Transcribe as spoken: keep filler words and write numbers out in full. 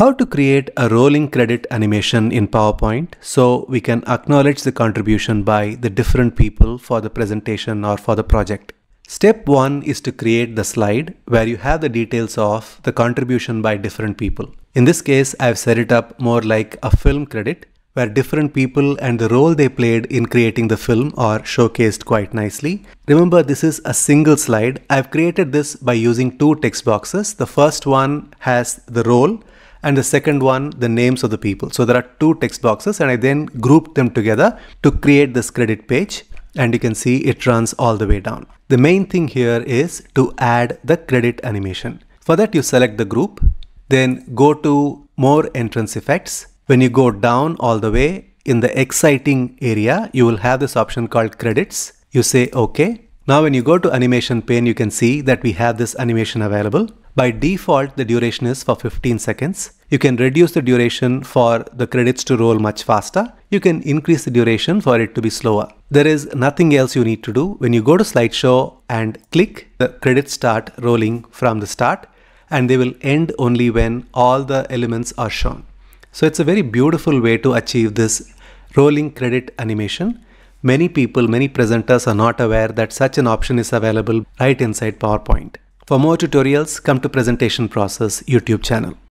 How to create a rolling credit animation in PowerPoint so we can acknowledge the contribution by the different people for the presentation or for the project. Step one is to create the slide where you have the details of the contribution by different people. In this case, I've set it up more like a film credit where different people and the role they played in creating the film are showcased quite nicely. Remember, this is a single slide. I've created this by using two text boxes. The first one has the role, and the second one, the names of the people. So there are two text boxes and I then grouped them together to create this credit page, and you can see it runs all the way down. The main thing here is to add the credit animation. For that, you select the group, then go to more entrance effects. When you go down all the way in the exciting area, you will have this option called credits. You say okay. Now when you go to animation pane, you can see that we have this animation available. By default, the duration is for fifteen seconds. You can reduce the duration for the credits to roll much faster. You can increase the duration for it to be slower. There is nothing else you need to do. When you go to slideshow and click, the credits start rolling from the start and they will end only when all the elements are shown. So it's a very beautiful way to achieve this rolling credit animation. Many people, many presenters are not aware that such an option is available right inside PowerPoint. For more tutorials, come to Presentation Process YouTube channel.